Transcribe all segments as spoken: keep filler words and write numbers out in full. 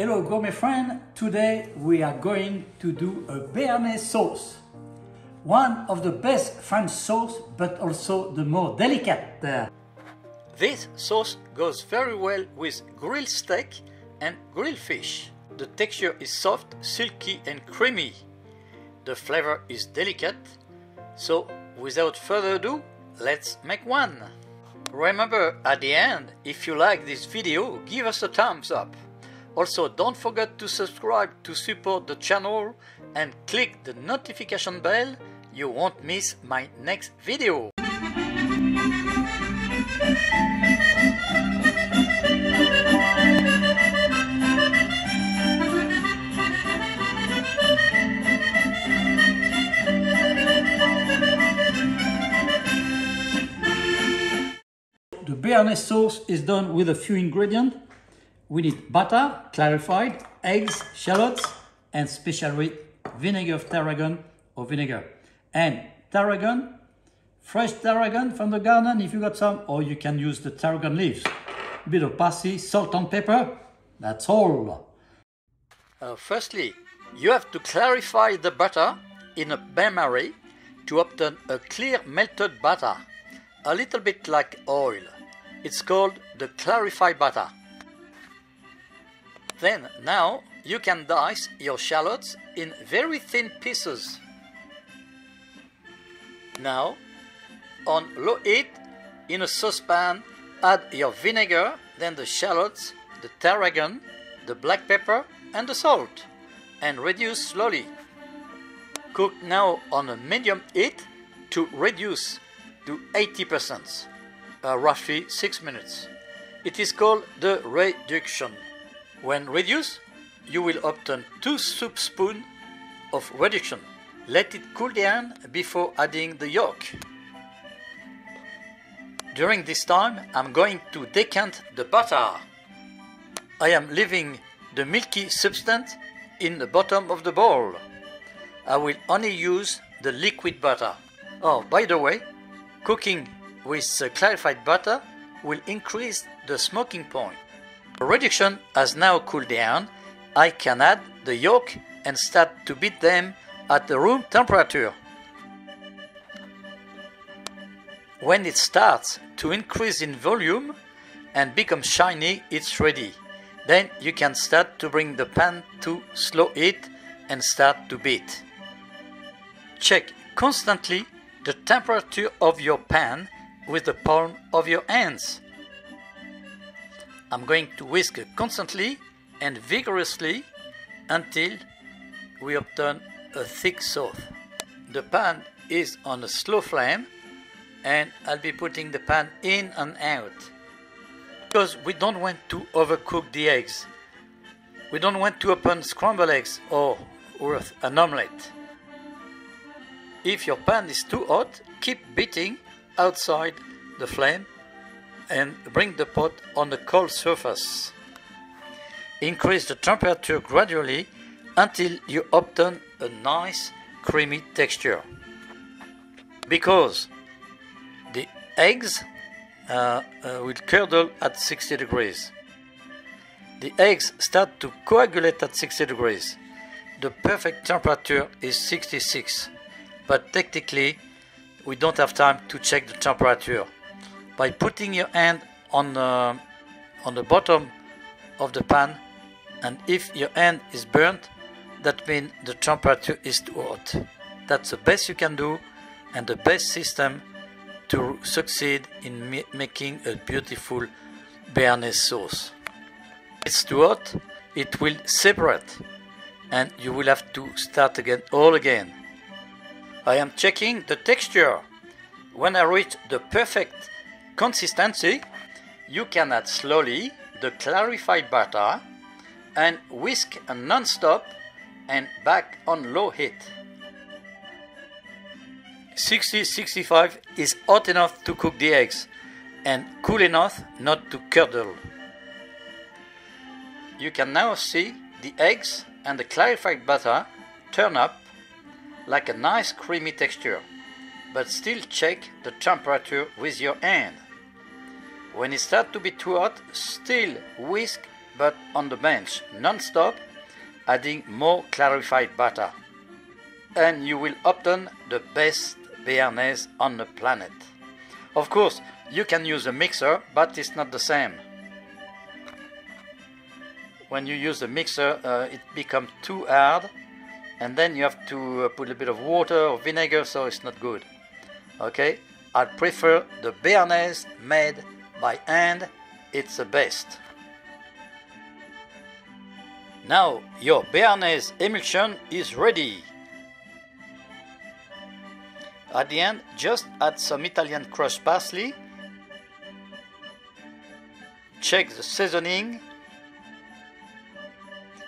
Hello gourmet friend, today we are going to do a béarnaise sauce. One of the best French sauce, but also the more delicate. This sauce goes very well with grilled steak and grilled fish. The texture is soft, silky and creamy. The flavor is delicate. So without further ado, let's make one. Remember, at the end, if you like this video, give us a thumbs up. Also, don't forget to subscribe to support the channel and click the notification bell. You won't miss my next video. The béarnaise sauce is done with a few ingredients. We need butter, clarified, eggs, shallots, and specially vinegar of tarragon or vinegar. And tarragon, fresh tarragon from the garden if you got some, or you can use the tarragon leaves. A bit of parsley, salt and pepper, that's all. Uh, firstly, you have to clarify the butter in a bain-marie to obtain a clear melted butter, a little bit like oil. It's called the clarified butter. Then, now, you can dice your shallots in very thin pieces. Now, on low heat, in a saucepan, add your vinegar, then the shallots, the tarragon, the black pepper and the salt, and reduce slowly. Cook now on a medium heat to reduce to eighty percent, uh, roughly six minutes. It is called the reduction. When reduced, you will obtain two soup spoons of reduction. Let it cool down before adding the yolk. During this time, I'm going to decant the butter. I am leaving the milky substance in the bottom of the bowl. I will only use the liquid butter. Oh, by the way, cooking with clarified butter will increase the smoking point. The reduction has now cooled down. I can add the yolk and start to beat them at the room temperature. When it starts to increase in volume and become shiny, it's ready. Then you can start to bring the pan to slow heat and start to beat. Check constantly the temperature of your pan with the palm of your hands. I'm going to whisk constantly and vigorously until we obtain a thick sauce. The pan is on a slow flame and I'll be putting the pan in and out because we don't want to overcook the eggs. We don't want to open scrambled eggs or worth an omelette. If your pan is too hot, keep beating outside the flame and bring the pot on a cold surface. Increase the temperature gradually until you obtain a nice creamy texture. Because the eggs uh, uh, will curdle at sixty degrees. The eggs start to coagulate at sixty degrees. The perfect temperature is sixty-six, but technically we don't have time to check the temperature. By putting your hand on the, on the bottom of the pan, and if your hand is burnt, that means the temperature is too hot. That's the best you can do and the best system to succeed in ma making a beautiful béarnaise sauce. If it's too hot, it will separate and you will have to start again all again. I am checking the texture. When I reach the perfect consistency, you can add slowly the clarified butter and whisk non-stop and back on low heat. sixty to sixty-five is hot enough to cook the eggs and cool enough not to curdle. You can now see the eggs and the clarified butter turn up like a nice creamy texture, but still check the temperature with your hand. When it starts to be too hot, still whisk but on the bench non-stop, adding more clarified butter, and you will obtain the best béarnaise on the planet. Of course, you can use a mixer, but it's not the same. When you use the mixer, uh, it becomes too hard, and then you have to uh, put a bit of water or vinegar, so it's not good. Okay, I prefer the béarnaise made by hand, it's the best. Now your béarnaise emulsion is ready. At the end, just add some Italian crushed parsley, check the seasoning,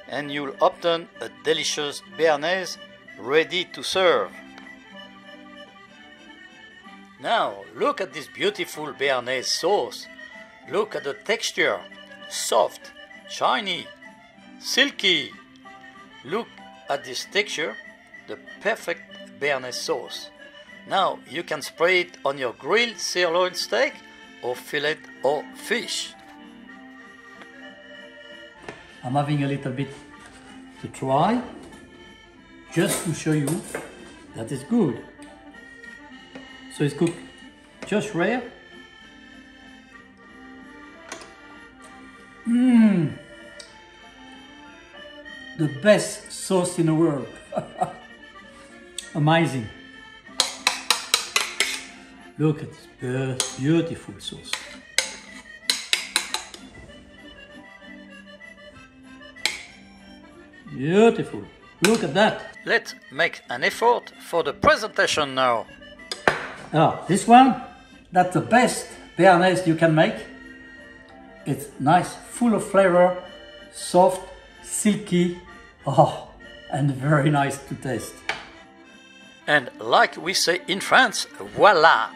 and you'll obtain a delicious béarnaise ready to serve. Now, look at this beautiful béarnaise sauce. Look at the texture, soft, shiny, silky. Look at this texture, the perfect béarnaise sauce. Now you can spray it on your grilled sirloin steak or fillet or fish. I'm having a little bit to try, just to show you that it's good. So it's cooked just rare. Mmm, the best sauce in the world. Amazing. Look at this beautiful sauce. Beautiful. Look at that. Let's make an effort for the presentation now. Oh, this one, that's the best béarnaise you can make. It's nice, full of flavor, soft, silky, oh, and very nice to taste. And like we say in France, voila!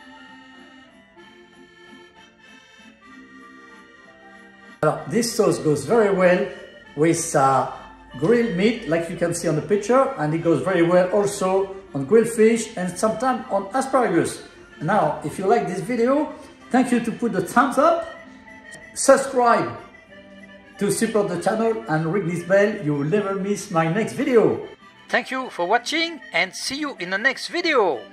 Uh, this sauce goes very well with uh, grilled meat, like you can see on the picture, and it goes very well also on grilled fish and sometimes on asparagus. Now, if you like this video, thank you to put the thumbs up, subscribe to support the channel, and ring this bell, you will never miss my next video. Thank you for watching and see you in the next video.